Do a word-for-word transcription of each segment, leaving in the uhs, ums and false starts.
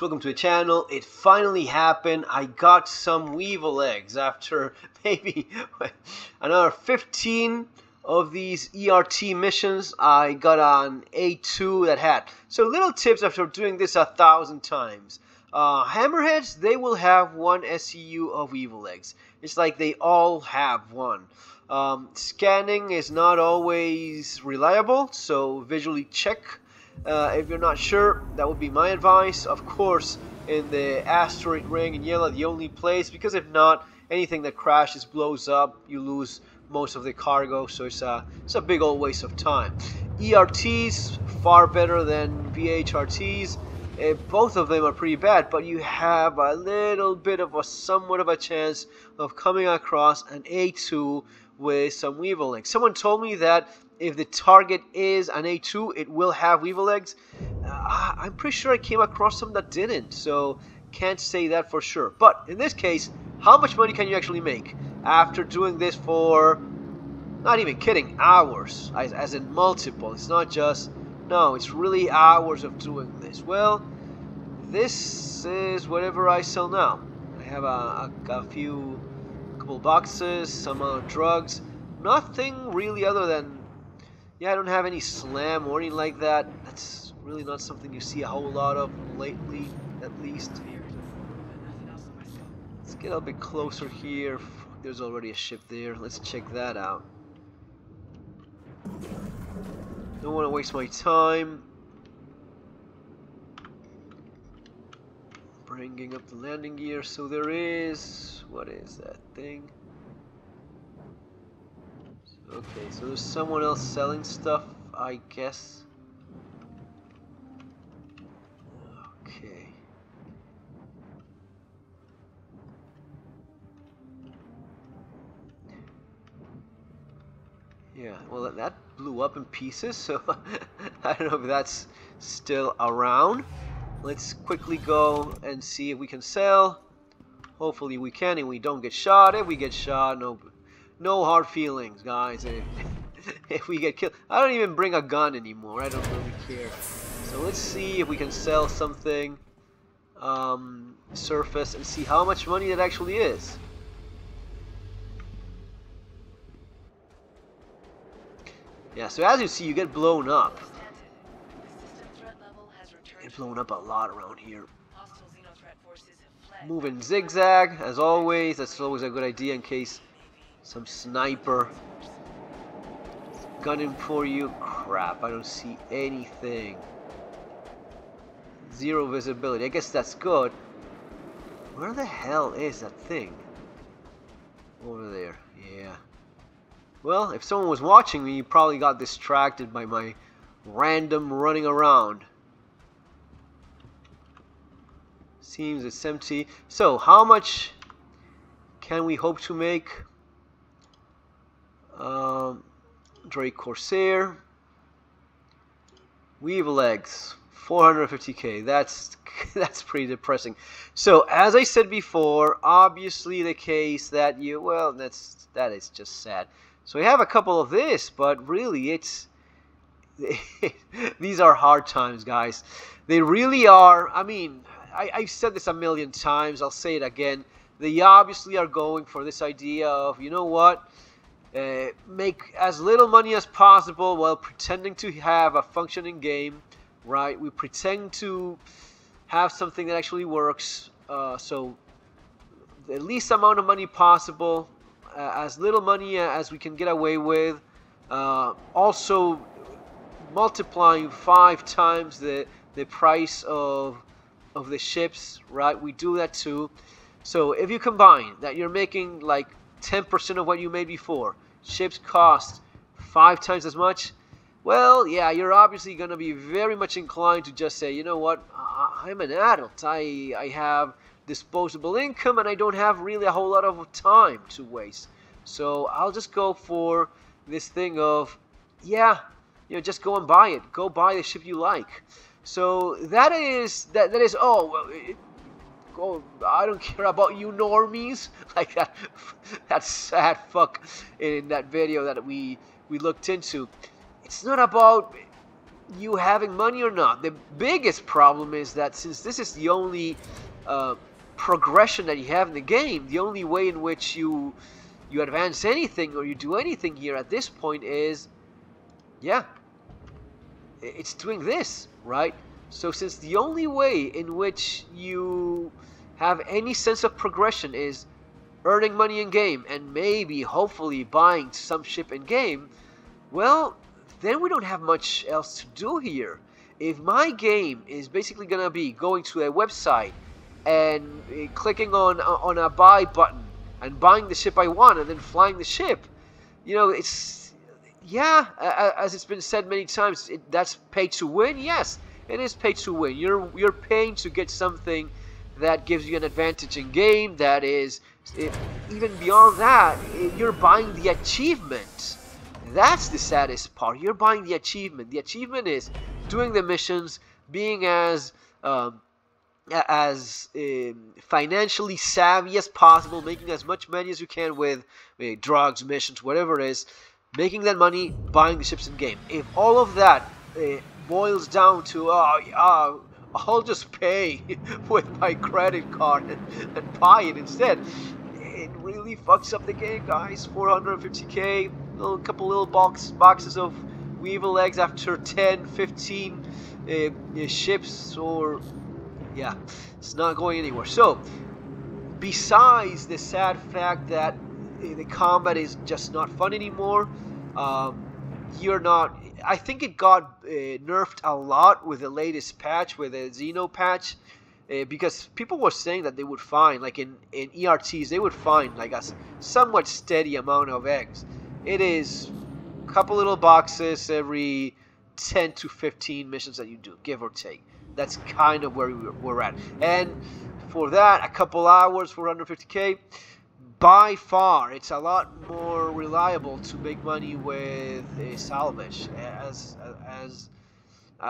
Welcome to the channel. It finally happened. I got some Weevil eggs after maybe another fifteen of these E R T missions. I got an A two that had. So little tips after doing this a thousand times. Uh, hammerheads, they will have one S C U of Weevil eggs. It's like they all have one. Um, scanning is not always reliable, so visually check. Uh, if you're not sure, that would be my advice. Of course, in the asteroid ring in Yella, the only place, because if not, anything that crashes blows up, you lose most of the cargo, so it's a, it's a big old waste of time. E R Ts, far better than V H R Ts. Uh, both of them are pretty bad, but you have a little bit of a somewhat of a chance of coming across an A two with some Weevil eggs. Someone told me that if the target is an A two, it will have Weevil eggs. Uh, I'm pretty sure I came across some that didn't, so can't say that for sure. But in this case, how much money can you actually make after doing this for, not even kidding, hours, as, as in multiple? It's not just, no, it's really hours of doing this. Well, this is whatever I sell now. I have a, a, a few, a couple boxes, some other drugs, nothing really other than, yeah, I don't have any slam or anything like that. That's really not something you see a whole lot of lately, at least. Let's get a bit closer here. There's already a ship there. Let's check that out. Don't want to waste my time. Bringing up the landing gear. So there is... what is that thing? Okay, so there's someone else selling stuff, I guess. Okay. Yeah, well, that blew up in pieces, so I don't know if that's still around. Let's quickly go and see if we can sell. Hopefully we can and we don't get shot. If we get shot, no... no hard feelings, guys. If, if we get killed, I don't even bring a gun anymore. I don't really care. So let's see if we can sell something, um, surface, and see how much money that actually is. Yeah. So as you see, you get blown up. Get blown up a lot around here. Moving zigzag, as always. That's always a good idea in case. Some sniper gunning for you. Crap, I don't see anything. Zero visibility. I guess that's good. Where the hell is that thing? Over there, yeah. Well, if someone was watching me, you probably got distracted by my random running around. Seems it's empty. So, how much can we hope to make? Um, Drake Corsair, Weevil eggs, four hundred fifty K. That's that's pretty depressing. So as I said before, obviously the case that you well, that's that is just sad. So we have a couple of this, but really it's these are hard times, guys. They really are. I mean, I, I've said this a million times. I'll say it again. They obviously are going for this idea of, you know what? Uh, make as little money as possible while pretending to have a functioning game, right? We pretend to have something that actually works, uh, so the least amount of money possible, uh, as little money as we can get away with, uh, also multiplying five times the, the price of, of the ships, right? We do that too. So if you combine that, you're making like ten percent of what you made before. Ships cost five times as much. Well, yeah, you're obviously going to be very much inclined to just say, you know what, I'm an adult. I, I have disposable income and I don't have really a whole lot of time to waste. So I'll just go for this thing of, yeah, you know, just go and buy it. Go buy the ship you like. So that is, that, that is, oh, well, it, oh, I don't care about you normies, like that that sad fuck in that video that we we looked into. It's not about you having money or not. The biggest problem is that since this is the only uh, progression that you have in the game, the only way in which you you advance anything or you do anything here at this point is, yeah, it's doing this, right? So since the only way in which you have any sense of progression is earning money in game and maybe hopefully buying some ship in game, well, then we don't have much else to do here. If my game is basically gonna be going to a website and clicking on on a buy button and buying the ship I want and then flying the ship, you know, it's, yeah, as it's been said many times, it, that's pay to win. Yes, it is pay to win. You're you're paying to get something that gives you an advantage in game. That is, it, even beyond that, it, you're buying the achievement. That's the saddest part. You're buying the achievement. The achievement is doing the missions, being as um, as um, financially savvy as possible, making as much money as you can with uh, drugs, missions, whatever it is, making that money, buying the ships in game. If all of that uh, boils down to, oh, uh, I'll just pay with my credit card and, and buy it instead, it really fucks up the game, guys. four hundred fifty K. A couple little box, boxes of weevil eggs after ten, fifteen uh, ships, or yeah, it's not going anywhere. So besides the sad fact that uh, the combat is just not fun anymore, um, you're not, I think it got uh, nerfed a lot with the latest patch, with the Xeno patch, uh, because people were saying that they would find, like in, in E R Ts, they would find like a somewhat steady amount of eggs. It is a couple little boxes every ten to fifteen missions that you do, give or take. That's kind of where we're at. And for that, a couple hours for one hundred fifty K, by far, it's a lot more reliable to make money with a salvage. As, as,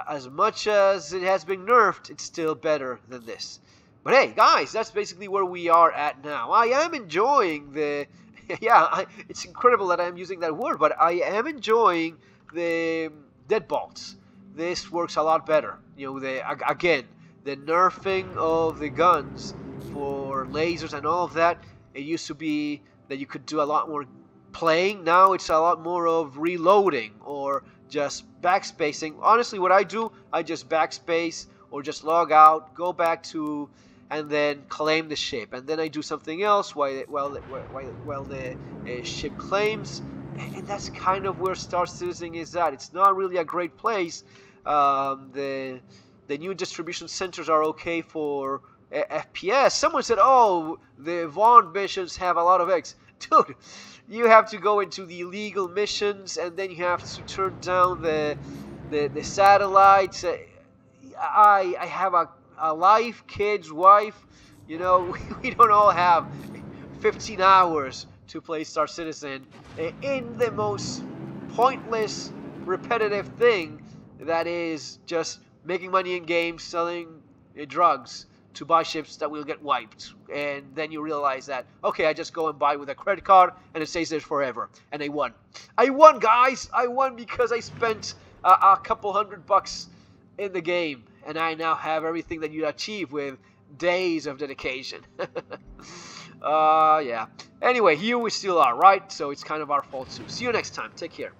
as much as it has been nerfed, it's still better than this. But hey, guys, that's basically where we are at now. I am enjoying the... Yeah, I, it's incredible that I'm using that word, but I am enjoying the deadbolts. This works a lot better. You know, the, again, the nerfing of the guns for lasers and all of that. It used to be that you could do a lot more playing. Now it's a lot more of reloading or just backspacing. Honestly, what I do, I just backspace or just log out, go back to... and then claim the ship, and then I do something else while while while, while the uh, ship claims, and that's kind of where Star Citizen is at. It's not really a great place. Um, the the new distribution centers are okay for uh, F P S. Someone said, "Oh, the Vaughn missions have a lot of eggs." Dude, you have to go into the illegal missions, and then you have to turn down the the, the satellites. I I have a A life, kids, wife, you know, we, we don't all have fifteen hours to play Star Citizen in the most pointless, repetitive thing that is just making money in games, selling uh, drugs to buy ships that will get wiped. And then you realize that, okay, I just go and buy with a credit card and it stays there forever. And I won. I won, guys! I won because I spent uh, a couple hundred bucks in the game. And I now have everything that you achieve with days of dedication. uh, yeah. Anyway, here we still are, right? So it's kind of our fault too. See you next time. Take care.